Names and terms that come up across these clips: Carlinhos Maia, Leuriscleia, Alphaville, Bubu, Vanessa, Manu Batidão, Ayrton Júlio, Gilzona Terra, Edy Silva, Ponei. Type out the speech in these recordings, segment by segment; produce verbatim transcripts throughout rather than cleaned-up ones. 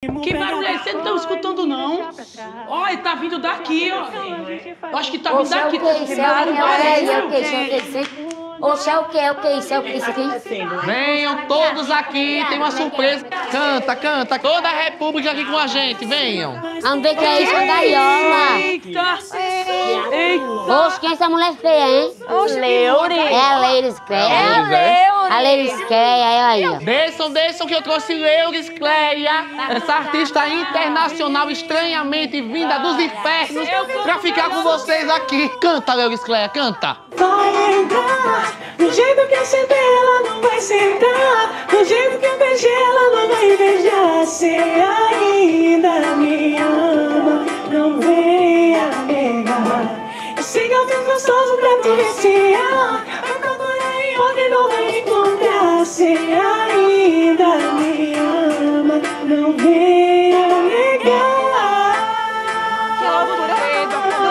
Que barulho é esse? Não estão escutando, não. Olha, tá vindo daqui, ó. Acho que tá vindo daqui. Ou se é o que é o que isso é o que isso aqui? Venham todos aqui, tem uma surpresa. Canta, canta, toda a república aqui com a gente, venham. Vamos ver que é isso, gaiola. Eita! Eita! Oxe, quem é essa mulher feia, hein? Leure. É a Leuriscleia. É a Leure. A Leuriscleia, é aí. Desçam, desçam que eu trouxe Leuriscleia, essa artista internacional estranhamente vinda dos infernos pra ficar com vocês aqui. Canta, Leuriscleia, canta. Vai entrar, do jeito que eu sentei ela não vai sentar, do jeito que eu beijei ela não vai beijar. Se ainda me ama, não venha negar. Eu sei que eu fico gostoso pra te viciar, eu procurei onde não vai me encontrar. Se ainda me ama, não venha negar. Que loucura, não tô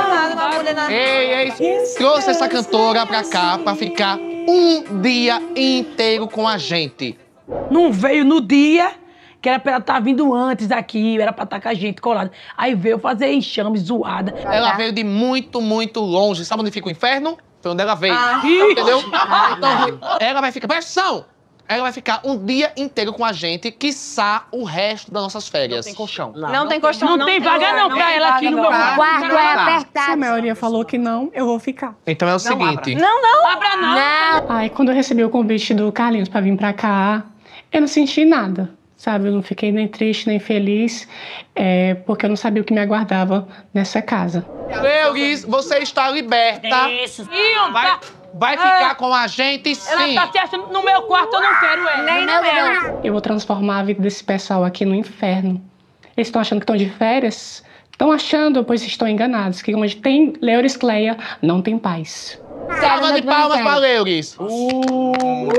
nada, ei, ei, trouxe essa cantora pra cá pra ficar um dia inteiro com a gente. Não veio no dia que era pra ela estar vindo antes aqui, era pra estar com a gente colada. Aí veio fazer enxame, zoada. Ela veio de muito, muito longe. Sabe onde fica o inferno? Foi onde ela veio. Ah, entendeu? Ah, então, ela vai ficar... Pressão! Ela vai ficar um dia inteiro com a gente, quiçá o resto das nossas férias. Não tem colchão. Não, não tem colchão. Não, não tem vaga não, não pra ela aqui no meu quarto. Quarto é apertado. Se a maioria falou que não, eu vou ficar. Então é o não, seguinte... Abra. Não, não! Abra não! não. Aí quando eu recebi o convite do Carlinhos pra vir pra cá, eu não senti nada. Sabe, eu não fiquei nem triste, nem feliz, é, porque eu não sabia o que me aguardava nessa casa. Leuris, você está liberta. Isso. Vai, vai ficar é. com a gente, sim. Ela tá se achando no meu quarto, eu não quero ela. Nem no meu. Eu vou transformar a vida desse pessoal aqui no inferno. Eles estão achando que estão de férias? Estão achando, pois estão enganados, que onde tem Leuriscleia, não tem paz. Salva de palmas para Leuris. Uh. Uh.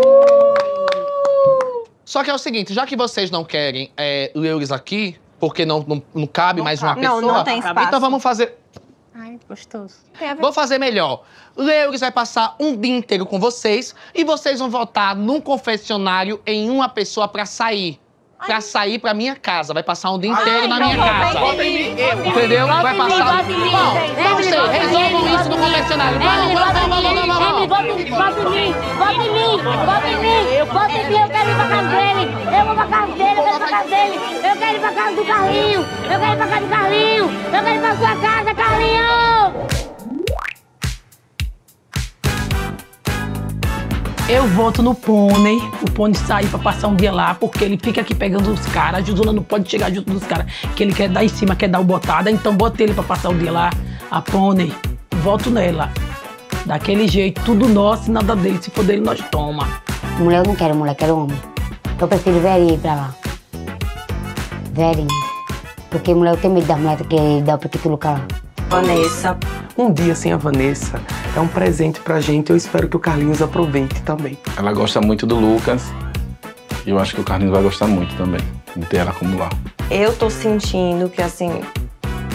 Só que é o seguinte, já que vocês não querem é, Leuris aqui, porque não, não, não cabe não mais cabe. uma pessoa... Não, não tem espaço. Então vamos fazer... Ai, gostoso. Vou fazer melhor. Leuris vai passar um dia inteiro com vocês e vocês vão votar num confessionário em uma pessoa pra sair. Ai. Pra sair pra minha casa. Vai passar um dia inteiro Ai, na minha casa. Entendeu? Vai passar... Bom, não sei, resolvam isso no confessionário. Vamos, vamos, vamos, vamos, vamos. Vota em mim, vota em mim, vota em mim, vota em mim. Vota em mim, eu quero ir pra casa dele. Eu vou pra casa dele, eu quero ir pra casa dele. Eu quero ir pra casa do Carlinho. Eu quero ir pra casa do Carlinho. Eu quero ir pra sua casa, Carlinho. Eu voto no Pônei. O Pônei sai pra passar um dia lá, porque ele fica aqui pegando os caras. A Gilzona não pode chegar junto dos caras, que ele quer dar em cima, quer dar o botada. Então bota ele pra passar um dia lá. A Pônei, voto nela. Daquele jeito, tudo nosso e nada dele. Se for dele, nós toma. Mulher eu não quero, mulher, quero homem. Eu prefiro velhinha ir pra lá. Velhinha. Porque mulher eu tenho medo da mulher que dá pra que tu lugar lá. Vanessa. Um dia sem a Vanessa é um presente pra gente. Eu espero que o Carlinhos aproveite também. Ela gosta muito do Lucas. E eu acho que o Carlinhos vai gostar muito também de ter ela como lá. Eu tô sentindo que, assim...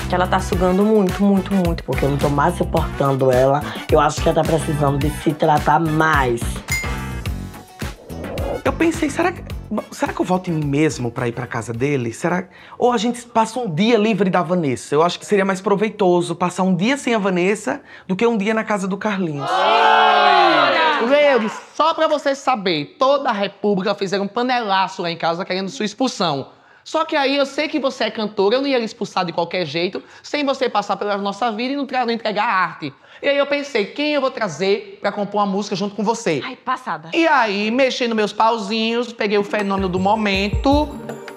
ela tá sugando muito, muito, muito. Porque eu não tô mais suportando ela. Eu acho que ela tá precisando de se tratar mais. Eu pensei, será que, será que eu volto em mim mesmo pra ir pra casa dele? Será? Ou a gente passa um dia livre da Vanessa? Eu acho que seria mais proveitoso passar um dia sem a Vanessa do que um dia na casa do Carlinhos. Leuris, só pra vocês saberem, toda a república fizeram um panelaço lá em casa querendo sua expulsão. Só que aí eu sei que você é cantora, eu não ia lhe expulsar de qualquer jeito, sem você passar pela nossa vida e não, não entregar a arte. E aí eu pensei, quem eu vou trazer pra compor uma música junto com você? Ai, passada. E aí, mexi nos meus pauzinhos, peguei o fenômeno do momento,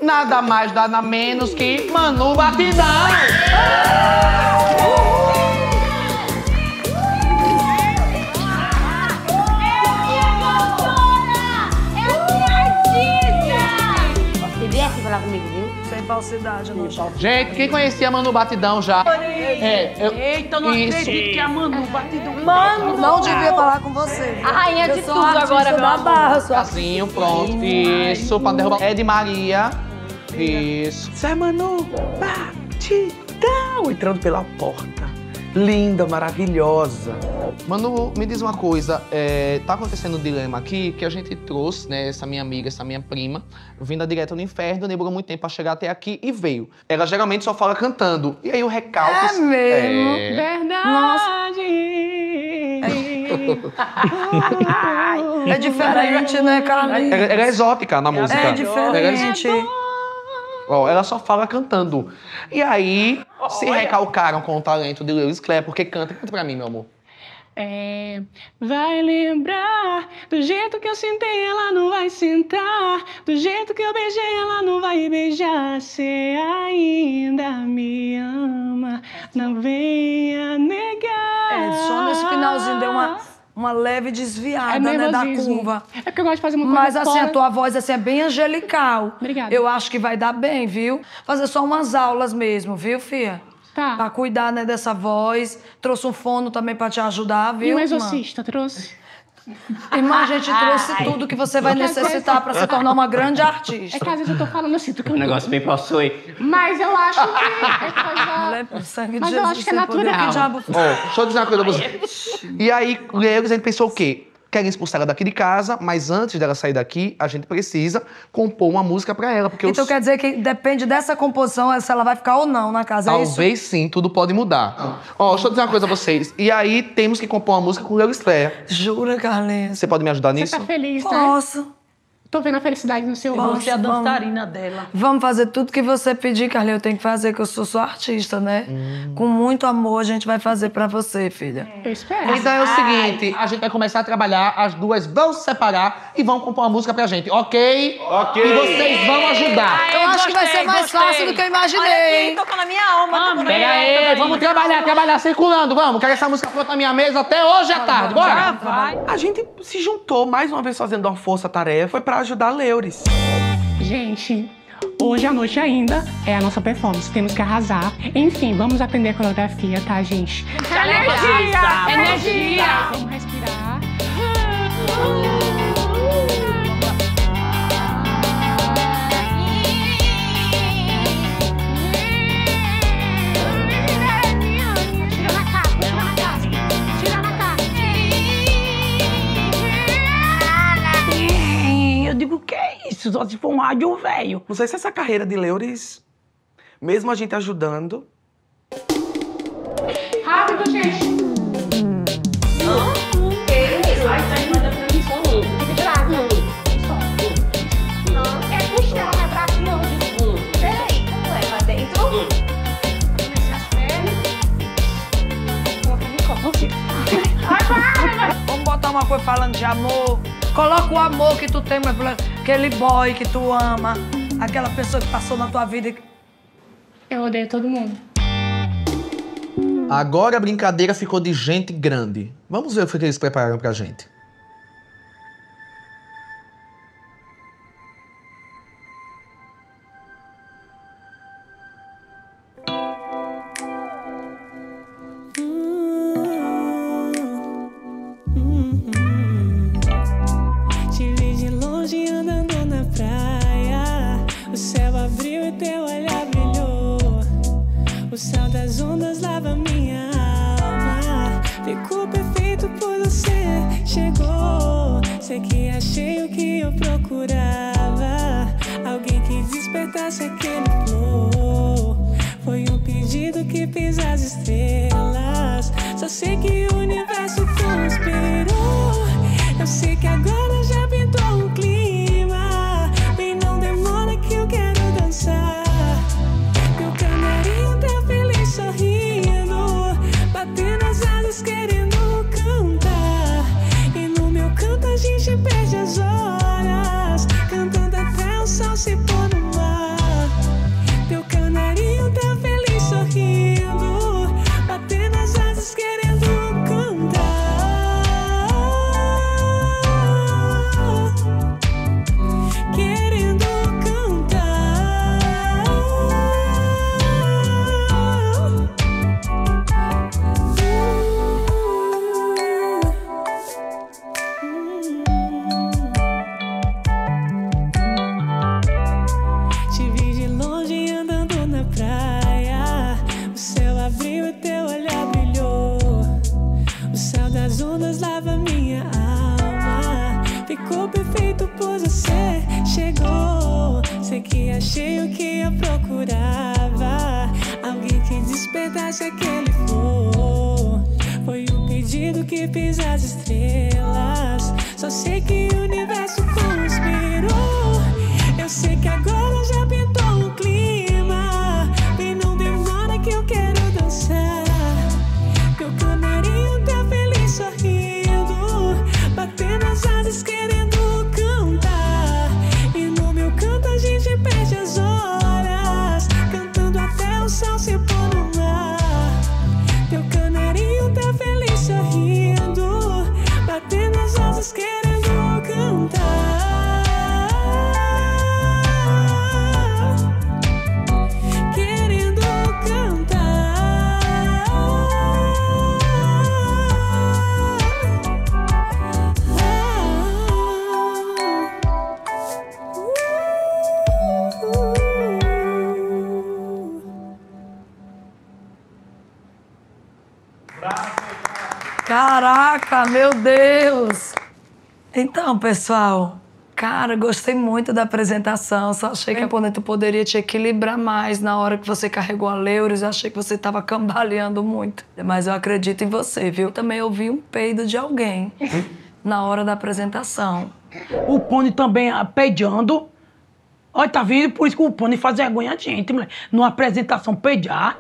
nada mais, nada menos que Manu Batidão! Falsidade, eu não falsidade. Gente, quem conhecia a Manu Batidão já? É, eu... Eita, eu não Isso. acredito que a Manu Batidão... Manu! Não devia falar com você. A rainha eu de tudo agora, meu amor. Barra, sua... Casinho, pronto. Isso, pra derrubar. É de Maria. Isso. Sai, Manu Batidão. Entrando pela porta. linda, maravilhosa. Manu, me diz uma coisa, é, tá acontecendo um dilema aqui que a gente trouxe, né, essa minha amiga, essa minha prima, vinda direto do inferno, demorou muito tempo pra chegar até aqui e veio. Ela geralmente só fala cantando, e aí o recalque... É mesmo, é... verdade! Nossa. É diferente, né, Carlinhos? Ela, ela é exótica na música. É diferente. Ela, ó, ela só fala cantando. E aí, oh, se olha. recalcaram com o talento de Leuriscleia, porque canta, canta pra mim, meu amor. É, vai lembrar do jeito que eu sentei, ela não vai sentar. Do jeito que eu beijei, ela não vai beijar. Você ainda me ama, não venha negar. É, só nesse finalzinho deu uma, uma leve desviada, é né, da curva. É porque eu gosto de fazer uma coisa Mas assim, fora. a tua voz assim, é bem angelical. Obrigada. Eu acho que vai dar bem, viu? Fazer só umas aulas mesmo, viu, fia? Tá. Pra cuidar, né, dessa voz. Trouxe um fono também pra te ajudar, viu? E um exorcista, irmã? trouxe? Irmã, a gente trouxe Ai. tudo que você vai é que necessitar pra se tornar uma grande artista. É que às vezes eu tô falando assim, porque eu... Um negócio bem possui. Mas eu acho que... É coisa... sangue de Mas Jesus, eu acho que é natural. Diabo... Oh, deixa eu dizer uma coisa pra você. E aí, Leuris, a gente pensou o quê? Querem expulsar ela daqui de casa, mas antes dela sair daqui, a gente precisa compor uma música pra ela. Porque então eu... quer dizer que depende dessa composição, é se ela vai ficar ou não na casa, Talvez é isso? Talvez sim, tudo pode mudar. Ó, ah. oh, deixa eu dizer uma coisa a vocês. E aí, temos que compor uma música com Leuriscleia. Jura, Carlinhos? Você pode me ajudar nisso? Você tá feliz, né? Posso. Tô vendo a felicidade no seu rosto. Vamos ser a dançarina dela. Vamos fazer tudo que você pedir, Carlinhos. Eu tenho que fazer, que eu sou sua artista, né? Hum. Com muito amor, a gente vai fazer pra você, filha. Eu espero. Então é o seguinte, a gente vai começar a trabalhar, as duas vão se separar e vão compor uma música pra gente, ok? Ok. E vocês vão ajudar. Ai, eu eu acho gostei, que vai ser mais gostei. fácil do que eu imaginei. Olha, tocou na minha alma. Pega aí, vamos trabalhar, trabalhar, circulando, vamos. Quero essa música pronta na minha mesa até hoje à tarde, bora? Já vai. A gente se juntou mais uma vez fazendo uma força-tarefa, foi pra ajudar a Leuris. Gente, hoje à noite ainda é a nossa performance, temos que arrasar. Enfim, vamos aprender a coreografia, tá, gente? Energia! Energia! Energia. Vamos respirar. Só se for um áudio velho. Não sei se essa carreira de Leuris, mesmo a gente ajudando... Rápido, gente! Vamos botar uma coisa falando de amor. Coloca o amor que tu tem, mas aquele boy que tu ama, aquela pessoa que passou na tua vida. Eu odeio todo mundo. Agora a brincadeira ficou de gente grande. Vamos ver o que eles prepararam pra gente. Perde as horas, cantando até o sol se pôr no mar. Ficou perfeito, pois você chegou. Sei que achei o que eu procurava, alguém que despedasse aquele flor. Foi o pedido que pisa as estrelas. Só sei que o universo conspirou. Eu sei que agora já pintou o clima. Vem, não demora que eu quero dançar. Meu canarinho tá feliz sorrindo, batendo as asas querendo cantar. E no meu canto a gente perde as horas, cantando até o sol se pôr no mar. Meu canarinho tá feliz sorrindo, batendo as asas querendo cantar. Caraca, meu Deus! Então, pessoal, cara, gostei muito da apresentação. Só achei que a tu poderia te equilibrar mais na hora que você carregou a Leuris. Eu achei que você tava cambaleando muito. Mas eu acredito em você, viu? Também ouvi um peido de alguém na hora da apresentação. O Pony também peidando. Olha, tá vendo? Por isso que o Pony faz vergonha a gente, mulher. Numa apresentação, peidar.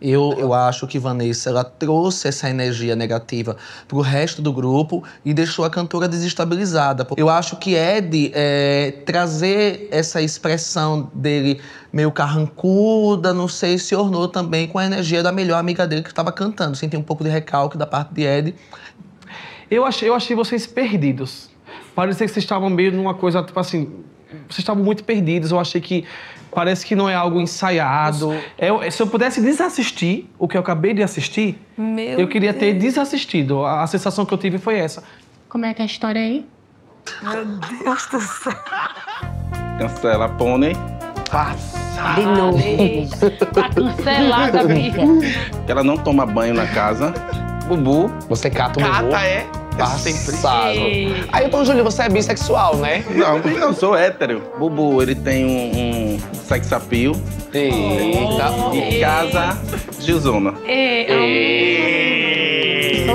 Eu, eu acho que Vanessa, ela trouxe essa energia negativa pro resto do grupo e deixou a cantora desestabilizada. Eu acho que Edy, é, trazer essa expressão dele meio carrancuda, não sei, se ornou também com a energia da melhor amiga dele que estava cantando. Senti um pouco de recalque da parte de Edy. Eu achei, eu achei vocês perdidos. Parecia que vocês estavam meio numa coisa, tipo assim... Vocês estavam muito perdidos, eu achei que... Parece que não é algo ensaiado. Eu, se eu pudesse desassistir o que eu acabei de assistir, Meu eu queria Deus. ter desassistido. A, a sensação que eu tive foi essa. Como é que é a história aí? Meu Deus do céu. Cancela, Pony. Passa. De novo. Tá cancelada, amiga. Ela não toma banho na casa. Bubu. Você cata o Bubu. Cata, é. Passado. Aí, Ayrton Júlio, você é bissexual, né? Não, eu sou hétero. Bubu, ele tem um, um sex appeal. Eita. Oh, e casa, Gilzona. Tô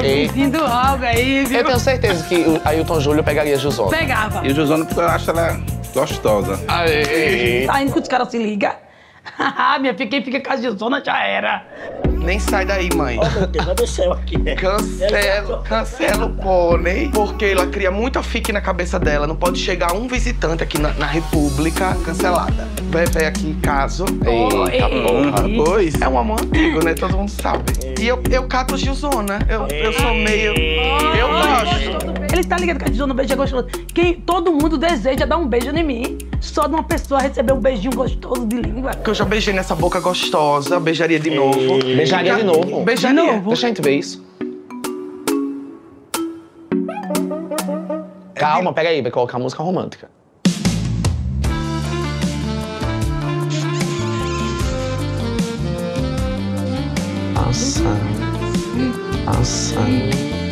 sentindo algo aí, viu? Eu tenho certeza que o Ayrton Júlio pegaria Gilzona. Pegava. E o Gilzona, porque eu acho ela gostosa. Aê. Tá indo que os caras se ligam. Minha filha, quem fica com a Gilzona já era. Nem sai daí, mãe. Oh, meu Deus, do céu aqui, né? Cancela, cancela o Pony, porque ela cria muita fique na cabeça dela. Não pode chegar um visitante aqui na, na República, cancelada. Vai, vai aqui em casa. Oh, eita, porra. Pois é um amor antigo, né? Todo mundo sabe. E eu, eu cato Gilzona. Eu, eu sou meio... Oh, eu gosto. Ele tá ligado que a Gilzona beija gostoso. Quem, todo mundo deseja dar um beijo em mim. Só de uma pessoa receber um beijinho gostoso de língua. Que eu já beijei nessa boca gostosa. Beijaria de novo. Beijo Beijaria de novo. Beijaria. De novo. Deixa a gente ver isso. É. Calma, pega aí, vai colocar música romântica. Nossa. Nossa.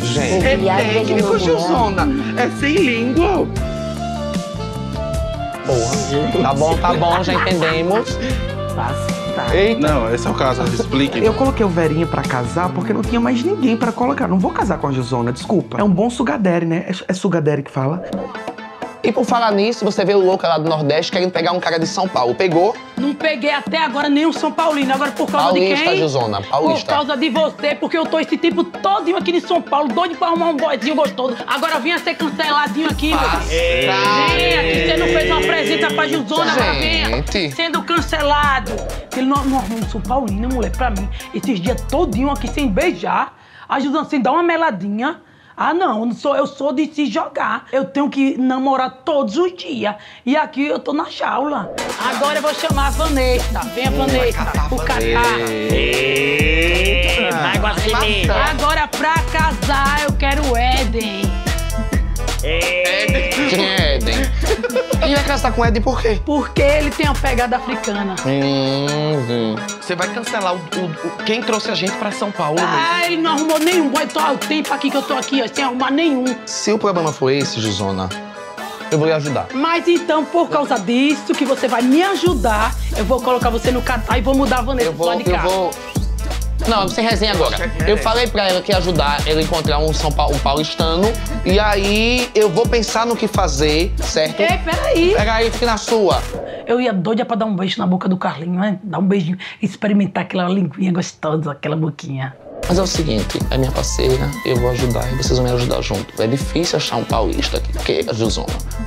Gente. É técnico, Gilzona. É sem língua. Boa. Tá bom, tá bom, já entendemos. Passa. Tá. Eita. Não, esse é o caso, explique. Eu coloquei o Verinho pra casar porque não tinha mais ninguém pra colocar. Não vou casar com a Gilzona, desculpa. É um bom sugadere, né? É sugadere que fala. E por falar nisso, você vê o louco lá do Nordeste querendo pegar um cara de São Paulo. Pegou? Não peguei até agora nenhum São Paulino. Agora por causa Paulista, de quem? Paulista, Gilzona. Paulista. Por causa de você, porque eu tô esse tempo todinho aqui em São Paulo, doido pra arrumar um boizinho gostoso. Agora vinha ser canceladinho aqui. Passa. Vem aqui, você não fez uma presença pra Gilzona, vem sendo cancelado. Ele não arruma um São Paulino, mulher, pra mim. Esses dias todinho aqui sem beijar, a Gilzona sem dar uma meladinha. Ah, não, não sou, eu sou de se jogar. Eu tenho que namorar todos os dias. E aqui eu tô na jaula. Agora eu vou chamar a Vanessa. Vem a Vanessa, o catar. Eita, vai, Guacimê. Agora pra casar eu quero o Edy. Eden. Quem é Eden? Quem vai casar com Eden por quê? Porque ele tem uma pegada africana. Hum, hum. Você vai cancelar o, o, o, quem trouxe a gente pra São Paulo? Ah, mesmo. Ele não arrumou nenhum boy. Olha o tempo aqui que eu tô aqui, ó, sem arrumar nenhum. Se o problema foi esse, Gilzona, eu vou lhe ajudar. Mas então, por causa disso, que você vai me ajudar, eu vou colocar você no catar e vou mudar a Vanessa do lado de cá. Eu vou... Não, sem resenha agora. Eu falei pra ela que ia ajudar ela a encontrar um, São Paulo, um paulistano, e aí eu vou pensar no que fazer, certo? Ei, peraí. Peraí, fica na sua. Eu ia doida pra dar um beijo na boca do Carlinhos, né? Dar um beijinho, experimentar aquela linguinha gostosa, aquela boquinha. Mas é o seguinte, é minha parceira, eu vou ajudar e vocês vão me ajudar junto. É difícil achar um paulista aqui, porque é Gilzona.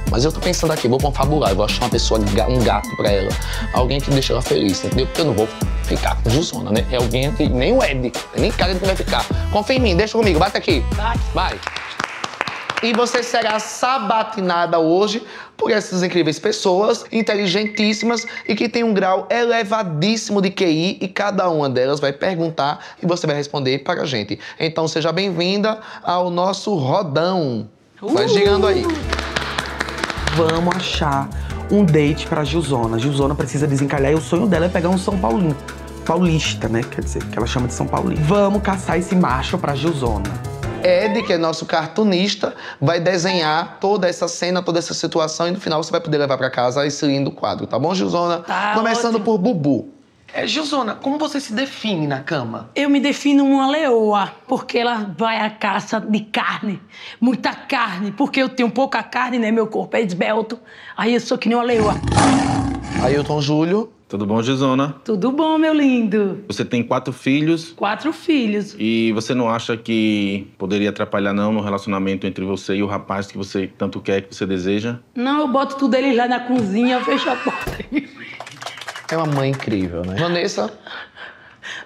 Mas eu tô pensando aqui, vou confabular, eu vou achar uma pessoa, um gato pra ela. Alguém que deixa ela feliz, entendeu? Porque eu não vou ficar com Gilzona, né? É alguém que nem o Edy, nem cara que vai ficar. Confia em mim, deixa comigo, bate aqui. Vai. Vai. E você será sabatinada hoje por essas incríveis pessoas, inteligentíssimas e que têm um grau elevadíssimo de Q I, e cada uma delas vai perguntar e você vai responder para a gente. Então seja bem-vinda ao nosso rodão. Vai girando aí. Vamos achar um date para Gilzona. Gilzona precisa desencalhar e o sonho dela é pegar um São Paulino. Paulista, né? Quer dizer, que ela chama de São Paulino. Vamos caçar esse macho para Gilzona. Edy, que é nosso cartunista, vai desenhar toda essa cena, toda essa situação, e no final você vai poder levar pra casa esse lindo quadro, tá bom, Gilzona? Tá. Começando ótimo. Por Bubu. É, Gilzona, como você se define na cama? Eu me defino uma leoa, porque ela vai à caça de carne. Muita carne, porque eu tenho pouca carne, né? Meu corpo é esbelto. Aí eu sou que nem uma leoa. Ayrton Júlio. Tudo bom, Gilzona? Tudo bom, meu lindo. Você tem quatro filhos. Quatro filhos. E você não acha que poderia atrapalhar, não, no relacionamento entre você e o rapaz que você tanto quer, que você deseja? Não, eu boto tudo ele lá na cozinha, fecho a porta. É uma mãe incrível, né? Vanessa?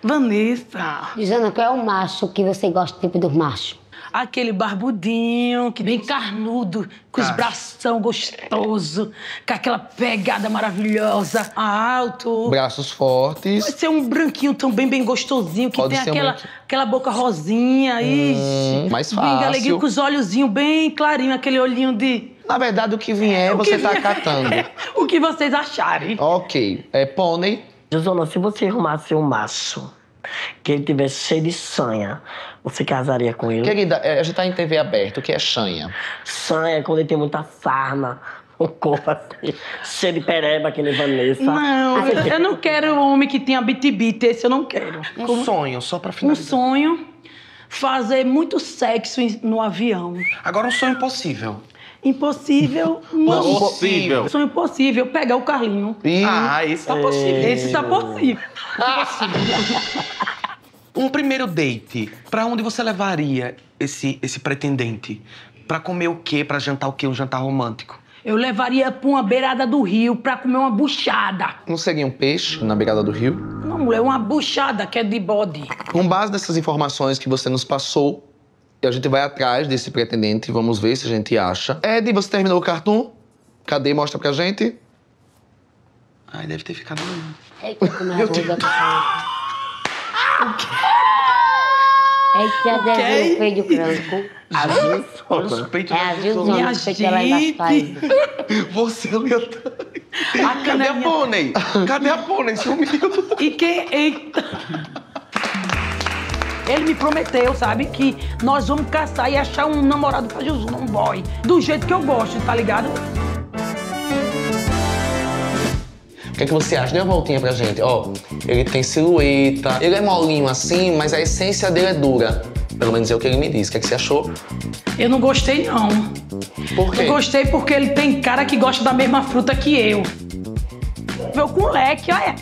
Vanessa. Gilzona, qual é o macho que você gosta, tipo dos machos? Aquele barbudinho, que bem carnudo, com os bração gostoso, com aquela pegada maravilhosa, alto. Braços fortes. Pode ser um branquinho também bem gostosinho, que Pode tem aquela, um... aquela boca rosinha. Hum, ixi, mais fácil. Bem alegrinho, com os olhozinhos bem clarinhos, aquele olhinho de... Na verdade, o que vier, é, você que tá vier... catando. O que vocês acharem. Ok. É pônei. Gilzona, se você arrumasse um macho que ele tivesse cheio de sanha, você casaria com ele? Querida, a gente tá em T V aberta, o que é chanha? Chanha é quando ele tem muita sarna, o corpo assim, cheio de pereba, que nem Vanessa. Não, eu, eu não quero um homem que tenha bitibite, esse eu não quero. Um Como? sonho, só pra finalizar. Um sonho, fazer muito sexo no avião. Agora um sonho impossível. Impossível, não. Possível. Sonho impossível, pegar o Carlinho. E... Ah, esse tá possível. Esse tá possível. Um primeiro date, pra onde você levaria esse, esse pretendente? Pra comer o quê? Pra jantar o quê? Um jantar romântico? Eu levaria pra uma beirada do rio, pra comer uma buchada. Não seria um peixe na beirada do rio? Não, mulher, uma buchada que é de bode. Com base nessas informações que você nos passou, e a gente vai atrás desse pretendente, vamos ver se a gente acha. Edy, você terminou o cartoon? Cadê? Mostra pra gente. Ai, deve ter ficado... Eita, como é a boca do Eita, deve ter feito o branco. É a Gilzona que ela faz. Você não ia... Cadê a pônei? Cadê a pônei? Sumiu. E quem... Eita... Ele me prometeu, sabe, que nós vamos caçar e achar um namorado pra Gilzona, um boy. Do jeito que eu gosto, tá ligado? O que é que você acha? Dê uma voltinha pra gente. Ó, ele tem silhueta, ele é molinho assim, mas a essência dele é dura. Pelo menos é o que ele me disse. O que é que você achou? Eu não gostei, não. Por quê? Eu gostei porque ele tem cara que gosta da mesma fruta que eu. Eu com leque, olha.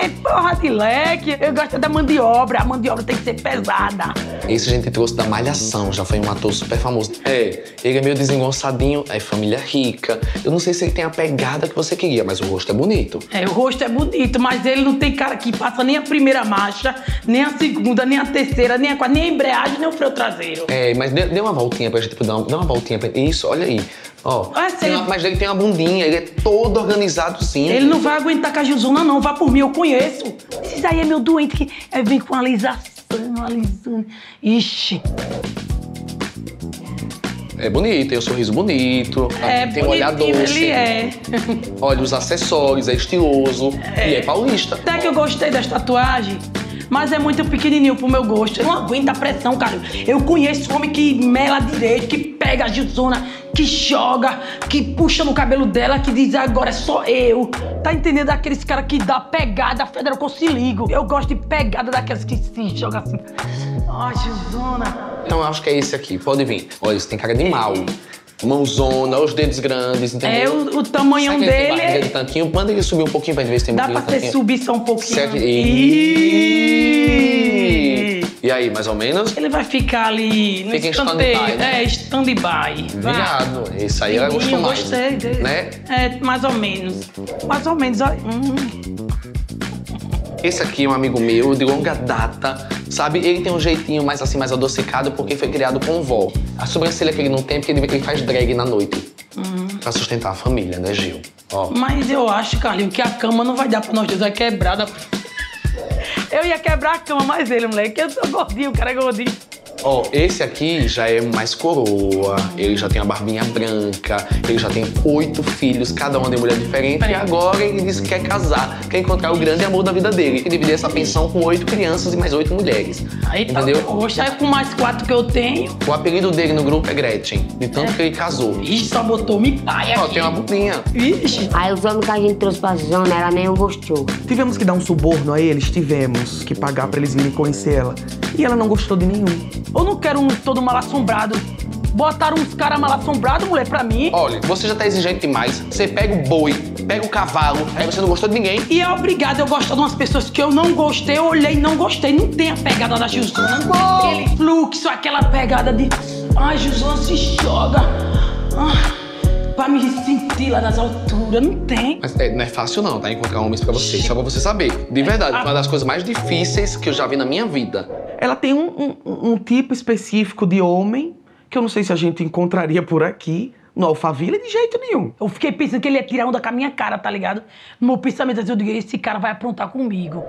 É porra de leque. Eu gosto da mandiobra. A mandiobra tem que ser pesada. Esse a gente trouxe da Malhação. Já foi um ator super famoso. É, ele é meio desengonçadinho. É família rica. Eu não sei se ele tem a pegada que você queria, mas o rosto é bonito. É, o rosto é bonito, mas ele não tem cara que passa nem a primeira marcha, nem a segunda, nem a terceira, nem a quarta, nem a embreagem, nem o freio traseiro. É, mas dê, dê uma voltinha pra gente. Tipo, dá uma, dá uma voltinha pra ele. Isso, olha aí. Ó, é sério. Mas ele tem uma bundinha, ele é todo organizadozinho. Ele não vai aguentar com a Gilzona, não. Vá por mim, eu conheço. Esse daí é meu doente, que é, vem com alisação, alisando. Ixi. é bonito, tem um sorriso bonito, é, tem um olhar doce. Ele é. Olha os acessórios, é estiloso é. e é paulista. Até que eu gostei das tatuagens, mas é muito pequenininho pro meu gosto. Eu não aguento a pressão, cara. Eu conheço homem que mela direito, que pega a Gilzona, que joga, que puxa no cabelo dela, que diz agora é só eu. Tá entendendo? Aqueles caras que dá pegada, Federico, eu se ligo. Eu gosto de pegada daqueles que se joga assim. Ai, Gilzona. Então eu acho que é esse aqui, pode vir. Olha, isso tem cara de mal. Mãozona, os dedos grandes, entendeu? É, o, o tamanhão dele... Tem de tanquinho, manda ele subir um pouquinho pra ver se tem... Dá pra você subir só um pouquinho. Certo. E... e aí, mais ou menos? Ele vai ficar ali no Fica escanteio. Em stand-by, né? É, stand-by. Virado. Isso aí ela gostou mais. Gostei dele. Né? É, mais ou menos. Mais ou menos. Hum. Esse aqui é um amigo meu, de longa data, sabe? Ele tem um jeitinho mais assim, mais adocicado, porque foi criado com vó. A sobrancelha que ele não tem, porque ele vê que ele faz drag na noite. Uhum. Pra sustentar a família, né, Gil? Ó. Mas eu acho, Carlinhos, que a cama não vai dar pra nós dois, vai quebrar. Da... Eu ia quebrar a cama, mas ele, moleque, eu sou gordinho, o cara é gordinho. Ó, oh, esse aqui já é mais coroa, ele já tem a barbinha branca, ele já tem oito filhos, cada uma de mulher diferente. E agora ele disse que quer casar, quer encontrar o grande amor da vida dele. E dividir essa pensão com oito crianças e mais oito mulheres. Aí entendeu? Tá, poxa, é com mais quatro que eu tenho. O apelido dele no grupo é Gretchen, de tanto é. que ele casou. Ixi, só botou me pai aqui. Ó, tem uma bundinha. Ixi. Aí os homens que a gente trouxe pra Zona, ela nem gostou. Tivemos que dar um suborno a eles, tivemos que pagar pra eles virem conhecer ela. E ela não gostou de nenhum. Eu não quero um todo mal-assombrado. Botaram uns caras mal-assombrados, mulher, pra mim. Olha, você já tá exigente demais. Você pega o boi, pega o cavalo, aí você não gostou de ninguém. E é obrigado eu gostar de umas pessoas que eu não gostei, eu olhei e não gostei. Não tem a pegada da Gilzona. Ah, aquele fluxo, aquela pegada de... Ai, Gilzona se joga. Ah. Pra me sentir lá nas alturas, não tem. Mas é, não é fácil não, tá? Encontrar homens pra você, só pra você saber. De verdade, uma das coisas mais difíceis que eu já vi na minha vida. Ela tem um, um, um tipo específico de homem, que eu não sei se a gente encontraria por aqui, no Alphaville, de jeito nenhum. Eu fiquei pensando que ele ia tirar onda com a minha cara, tá ligado? No meu pensamento, eu digo, esse cara vai aprontar comigo.